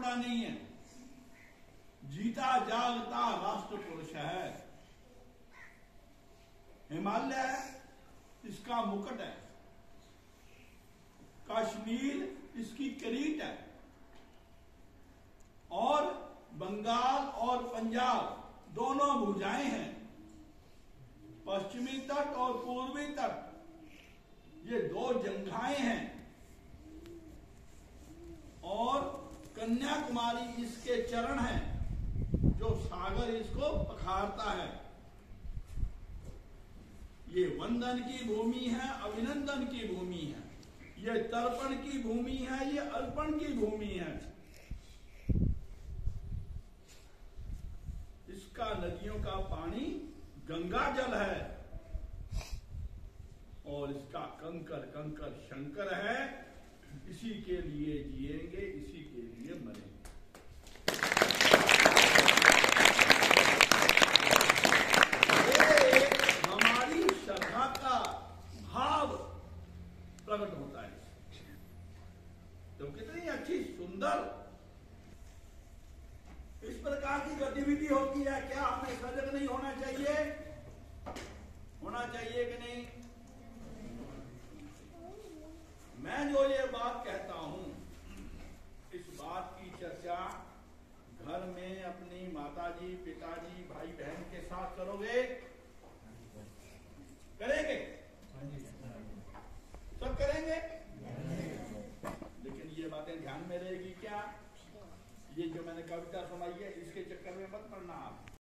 टुकड़ा नहीं है, जीता जागता राष्ट्र पुरुष है। हिमालय इसका मुकुट है, कश्मीर इसकी किरीट है, और बंगाल और पंजाब दोनों भुजाएं हैं। पश्चिमी तट और पूर्वी तट ये दो जंघाएं हैं, और कन्याकुमारी इसके चरण हैं जो सागर इसको पखारता है। ये वंदन की भूमि है, अभिनंदन की भूमि है, ये तर्पण की भूमि है, ये अर्पण की भूमि है। इसका नदियों का पानी गंगा जल है, और इसका कंकर कंकर शंकर है। इसी के लिए जिएंगे, इसी के लिए मरेंगे। हमारी श्रद्धा का भाव प्रकट होता है। तो कितनी अच्छी सुंदर इस प्रकार की गतिविधि होती है। क्या हमें सजग नहीं होना चाहिए? होना चाहिए कि नहीं? मैं जो ये बात कहता हूं, इस बात की चर्चा घर में अपनी माताजी, पिताजी, भाई बहन के साथ करोगे? करेंगे? सब करेंगे, लेकिन ये बातें ध्यान में रहेगी। क्या ये जो मैंने कविता सुनाई है इसके चक्कर में मत पड़ना आप।